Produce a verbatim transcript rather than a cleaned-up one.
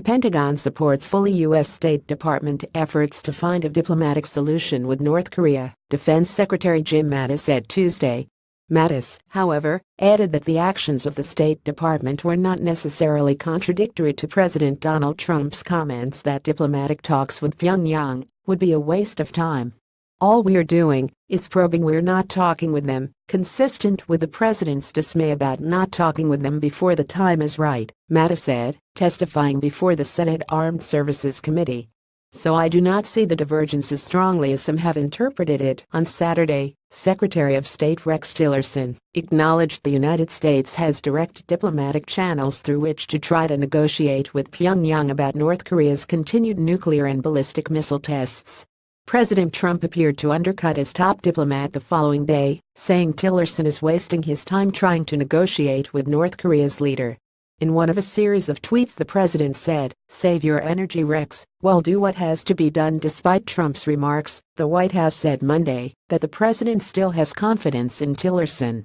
The Pentagon supports fully U S State Department efforts to find a diplomatic solution with North Korea, Defense Secretary Jim Mattis said Tuesday. Mattis, however, added that the actions of the State Department were not necessarily contradictory to President Donald Trump's comments that diplomatic talks with Pyongyang would be a waste of time. "All we're doing is probing. We're not talking with them," consistent with the president's dismay about not talking with them before the time is right, Mattis said, testifying before the Senate Armed Services Committee. "So I do not see the divergence as strongly as some have interpreted it." On Saturday, Secretary of State Rex Tillerson acknowledged the United States has direct diplomatic channels through which to try to negotiate with Pyongyang about North Korea's continued nuclear and ballistic missile tests. President Trump appeared to undercut his top diplomat the following day, saying Tillerson is wasting his time trying to negotiate with North Korea's leader. In one of a series of tweets, the president said, "Save your energy, Rex, we'll do what has to be done." Despite Trump's remarks, the White House said Monday that the president still has confidence in Tillerson.